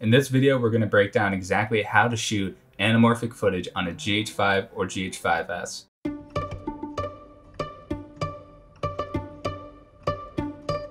In this video, we're going to break down exactly how to shoot anamorphic footage on a GH5 or GH5S.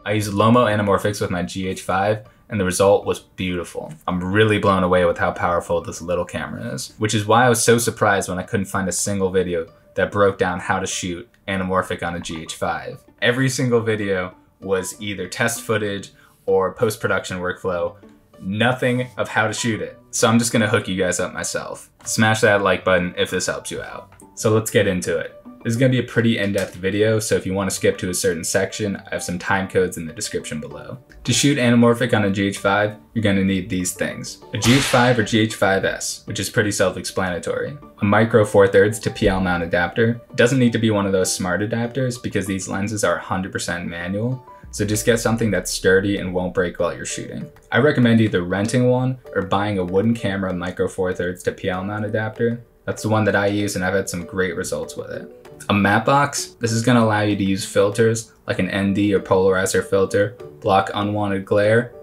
I used Lomo Anamorphics with my GH5 and the result was beautiful. I'm really blown away with how powerful this little camera is, which is why I was so surprised when I couldn't find a single video that broke down how to shoot anamorphic on a GH5. Every single video was either test footage or post-production workflow, nothing of how to shoot it. So I'm just gonna hook you guys up myself. Smash that like button if this helps you out. So let's get into it. This is gonna be a pretty in-depth video, so if you wanna skip to a certain section, I have some time codes in the description below. To shoot anamorphic on a GH5, you're gonna need these things. A GH5 or GH5S, which is pretty self-explanatory. A micro 4/3 to PL mount adapter. It doesn't need to be one of those smart adapters because these lenses are 100% manual. So just get something that's sturdy and won't break while you're shooting. I recommend either renting one or buying a Wooden Camera micro 4/3 to PL mount adapter. That's the one that I use and I've had some great results with it. A matte box. This is gonna allow you to use filters like an ND or polarizer filter, block unwanted glare,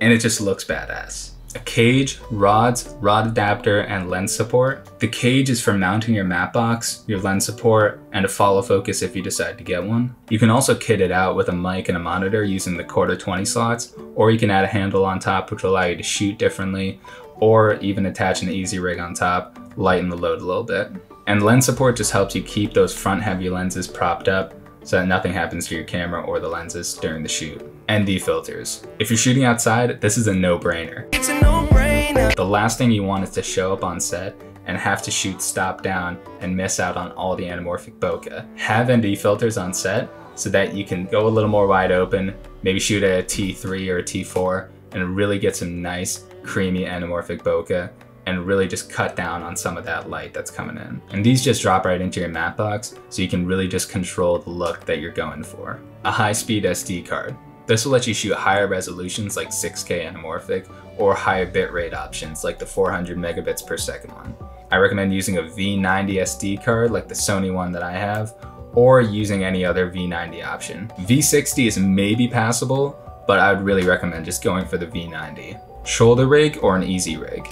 and it just looks badass. A cage, rods, rod adapter, and lens support. The cage is for mounting your matte box, your lens support, and a follow focus if you decide to get one. You can also kit it out with a mic and a monitor using the 1/4-20 slots, or you can add a handle on top which will allow you to shoot differently, or even attach an easy rig on top, lighten the load a little bit. And lens support just helps you keep those front heavy lenses propped up so that nothing happens to your camera or the lenses during the shoot. ND filters. If you're shooting outside, this is a no-brainer. It's a no-brainer. The last thing you want is to show up on set and have to shoot stop down and miss out on all the anamorphic bokeh. Have ND filters on set so that you can go a little more wide open, maybe shoot at a T3 or a T4 and really get some nice creamy anamorphic bokeh and really just cut down on some of that light that's coming in. And these just drop right into your matte box so you can really just control the look that you're going for. A high-speed SD card. This will let you shoot higher resolutions like 6K anamorphic or higher bitrate options like the 400 megabits per second one. I recommend using a V90 SD card like the Sony one that I have or using any other V90 option. V60 is maybe passable, but I would really recommend just going for the V90. Shoulder rig or an easy rig.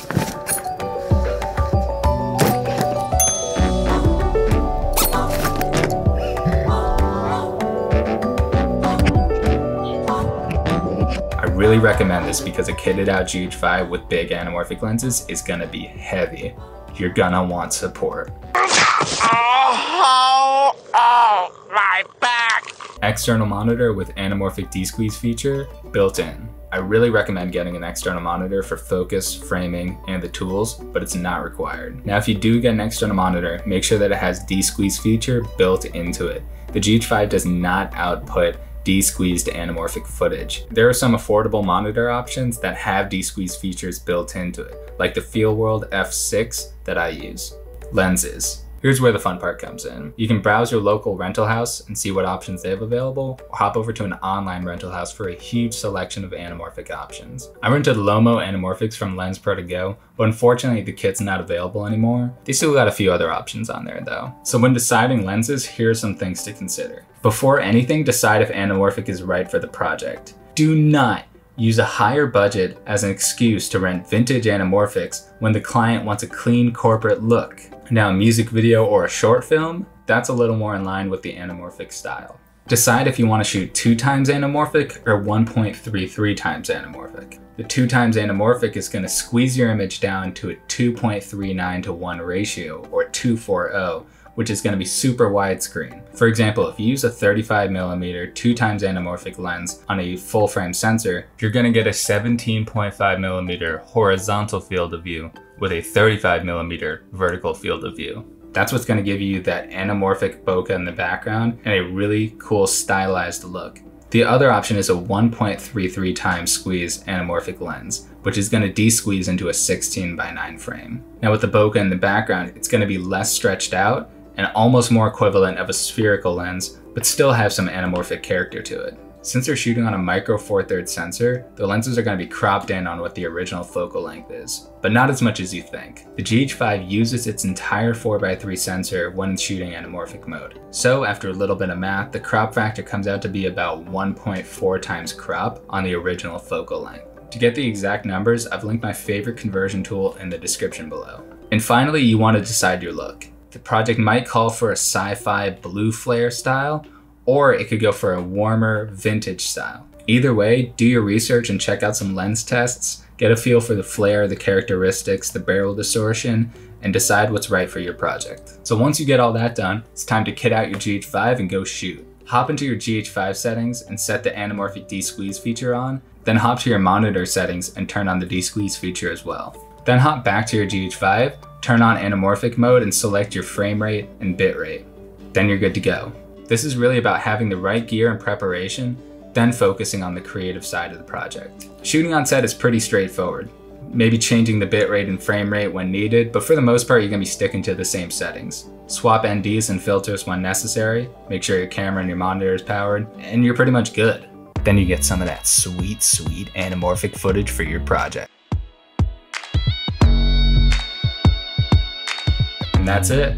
Really recommend this because a kitted out GH5 with big anamorphic lenses is gonna be heavy. You're gonna want support. Oh, my back! External monitor with anamorphic desqueeze feature built in. I really recommend getting an external monitor for focus, framing, and the tools, but it's not required. Now, if you do get an external monitor, make sure that it has desqueeze feature built into it. The GH5 does not output desqueezed anamorphic footage. There are some affordable monitor options that have desqueeze features built into it, like the Feelworld F6 that I use. Lenses. Here's where the fun part comes in. You can browse your local rental house and see what options they have available, or hop over to an online rental house for a huge selection of anamorphic options. I rented Lomo Anamorphics from LensPro2Go, but unfortunately the kit's not available anymore. They still got a few other options on there though. So when deciding lenses, here are some things to consider. Before anything, decide if anamorphic is right for the project. Do not use a higher budget as an excuse to rent vintage anamorphics when the client wants a clean corporate look. Now, a music video or a short film, that's a little more in line with the anamorphic style. Decide if you want to shoot 2x anamorphic or 1.33x anamorphic. The 2x anamorphic is going to squeeze your image down to a 2.39:1 ratio, or 2.40, which is going to be super widescreen. For example, if you use a 35mm 2x anamorphic lens on a full frame sensor, you're going to get a 17.5mm horizontal field of view with a 35mm vertical field of view. That's what's going to give you that anamorphic bokeh in the background and a really cool stylized look. The other option is a 1.33x squeeze anamorphic lens, which is going to de-squeeze into a 16:9 frame. Now with the bokeh in the background, it's going to be less stretched out and almost more equivalent of a spherical lens, but still have some anamorphic character to it. Since they're shooting on a micro 4/3 sensor, the lenses are going to be cropped in on what the original focal length is, but not as much as you think. The GH5 uses its entire 4x3 sensor when it's shooting anamorphic mode. So after a little bit of math, the crop factor comes out to be about 1.4x crop on the original focal length. To get the exact numbers, I've linked my favorite conversion tool in the description below. And finally, you want to decide your look. The project might call for a sci-fi blue flare style, or it could go for a warmer vintage style. Either way, do your research and check out some lens tests, get a feel for the flare, the characteristics, the barrel distortion, and decide what's right for your project. So once you get all that done, it's time to kit out your GH5 and go shoot. Hop into your GH5 settings and set the anamorphic de-squeeze feature on, then hop to your monitor settings and turn on the de-squeeze feature as well. Then hop back to your GH5, turn on anamorphic mode and select your frame rate and bit rate. Then you're good to go. This is really about having the right gear and preparation, then focusing on the creative side of the project. Shooting on set is pretty straightforward, maybe changing the bitrate and frame rate when needed, but for the most part, you're gonna be sticking to the same settings. Swap NDs and filters when necessary, make sure your camera and your monitor is powered, and you're pretty much good. Then you get some of that sweet, sweet anamorphic footage for your project. And that's it.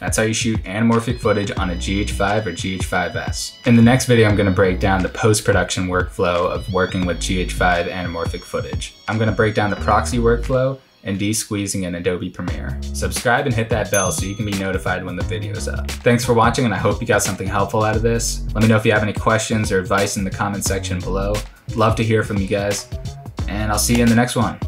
That's how you shoot anamorphic footage on a GH5 or GH5S. In the next video, I'm going to break down the post-production workflow of working with GH5 anamorphic footage. I'm going to break down the proxy workflow and de-squeezing in Adobe Premiere. Subscribe and hit that bell so you can be notified when the video's up. Thanks for watching, and I hope you got something helpful out of this. Let me know if you have any questions or advice in the comment section below. Love to hear from you guys, and I'll see you in the next one.